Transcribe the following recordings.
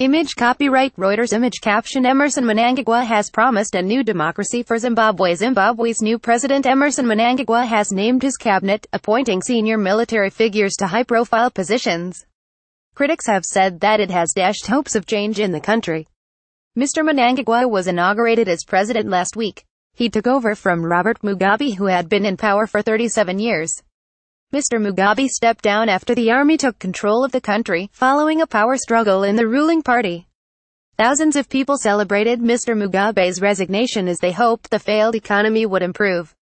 Image copyright Reuters. Image caption: Emmerson Mnangagwa has promised a new democracy for Zimbabwe. Zimbabwe's new president Emmerson Mnangagwa has named his cabinet, appointing senior military figures to high-profile positions. Critics have said that it has dashed hopes of change in the country. Mr. Mnangagwa was inaugurated as president last week. He took over from Robert Mugabe, who had been in power for 37 years. Mr. Mugabe stepped down after the army took control of the country, following a power struggle in the ruling party. Thousands of people celebrated Mr. Mugabe's resignation as they hoped the failed economy would improve.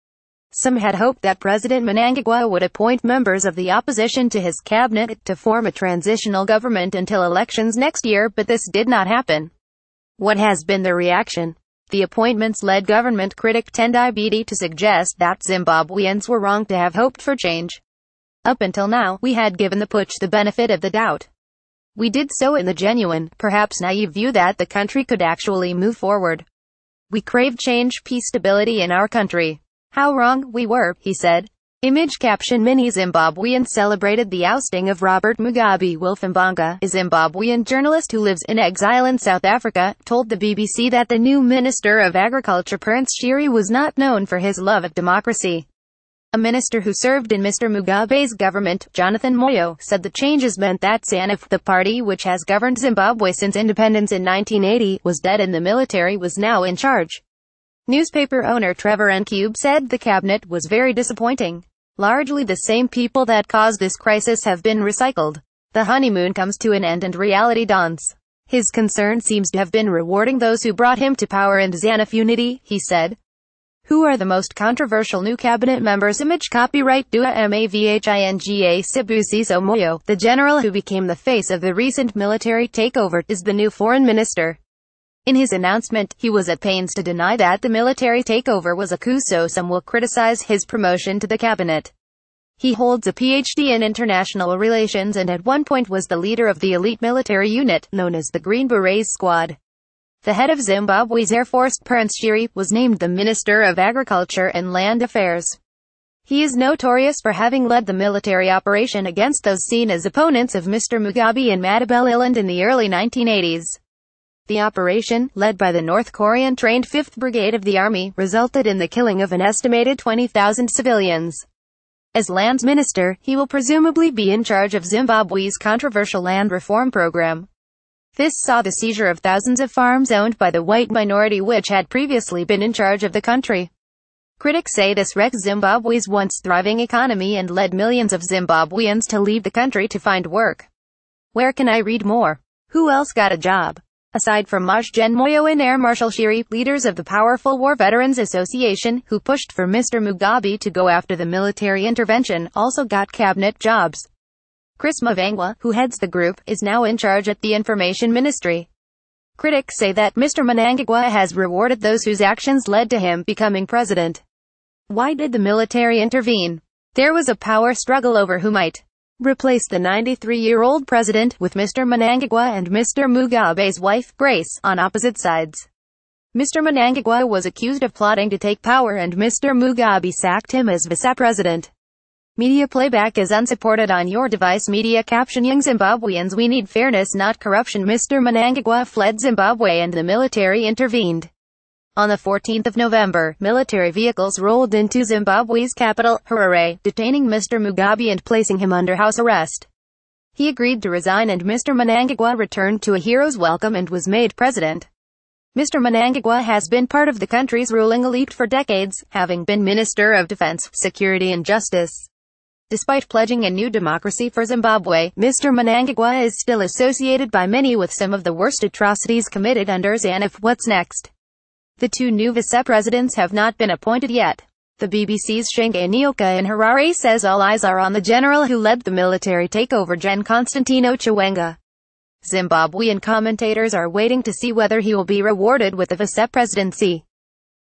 Some had hoped that President Mnangagwa would appoint members of the opposition to his cabinet to form a transitional government until elections next year, but this did not happen. What has been the reaction? The appointments led government critic Tendai Bedi to suggest that Zimbabweans were wrong to have hoped for change. Up until now, we had given the putsch the benefit of the doubt. We did so in the genuine, perhaps naive view that the country could actually move forward. We craved change, peace, stability in our country. How wrong we were, he said. Image caption: Many Zimbabweans celebrated the ousting of Robert Mugabe. Wilf Mbanga, a Zimbabwean journalist who lives in exile in South Africa, told the BBC that the new Minister of Agriculture Perence Shiri was not known for his love of democracy. A minister who served in Mr. Mugabe's government, Jonathan Moyo, said the changes meant that ZANU-PF, the party which has governed Zimbabwe since independence in 1980, was dead and the military was now in charge. Newspaper owner Trevor Ncube said the cabinet was very disappointing. Largely the same people that caused this crisis have been recycled. The honeymoon comes to an end and reality dawns. His concern seems to have been rewarding those who brought him to power and ZANU-PF unity, he said. Who are the most controversial new cabinet members? Image copyright Dua Mavhinga. Sibusiso Moyo, the general who became the face of the recent military takeover, is the new foreign minister. In his announcement, he was at pains to deny that the military takeover was a coup, so some will criticize his promotion to the cabinet. He holds a PhD in international relations and at one point was the leader of the elite military unit, known as the Green Berets Squad. The head of Zimbabwe's Air Force, Perence Shiri, was named the Minister of Agriculture and Land Affairs. He is notorious for having led the military operation against those seen as opponents of Mr. Mugabe in Matabeleland in the early 1980s. The operation, led by the North Korean-trained 5th Brigade of the Army, resulted in the killing of an estimated 20,000 civilians. As Lands Minister, he will presumably be in charge of Zimbabwe's controversial land reform program. This saw the seizure of thousands of farms owned by the white minority, which had previously been in charge of the country. Critics say this wrecked Zimbabwe's once thriving economy and led millions of Zimbabweans to leave the country to find work. Where can I read more? Who else got a job? Aside from Maj-Gen Moyo and Air Marshal Shiri, leaders of the powerful War Veterans Association, who pushed for Mr. Mugabe to go after the military intervention, also got cabinet jobs. Chris Mnangagwa, who heads the group, is now in charge at the Information Ministry. Critics say that Mr. Mnangagwa has rewarded those whose actions led to him becoming president. Why did the military intervene? There was a power struggle over who might replace the 93-year-old president, with Mr. Mnangagwa and Mr. Mugabe's wife, Grace, on opposite sides. Mr. Mnangagwa was accused of plotting to take power and Mr. Mugabe sacked him as vice-president. Media playback is unsupported on your device. Media caption: Young Zimbabweans, we need fairness, not corruption. Mr. Mnangagwa fled Zimbabwe and the military intervened. On the 14th of November, military vehicles rolled into Zimbabwe's capital, Harare, detaining Mr. Mugabe and placing him under house arrest. He agreed to resign and Mr. Mnangagwa returned to a hero's welcome and was made president. Mr. Mnangagwa has been part of the country's ruling elite for decades, having been Minister of Defense, Security and Justice. Despite pledging a new democracy for Zimbabwe, Mr. Mnangagwa is still associated by many with some of the worst atrocities committed under ZANU-PF. What's next? The two new vice-presidents have not been appointed yet. The BBC's Shingai Nyoka in Harare says all eyes are on the general who led the military takeover, Gen. Constantino Chiwenga. Zimbabwean commentators are waiting to see whether he will be rewarded with a vice-presidency.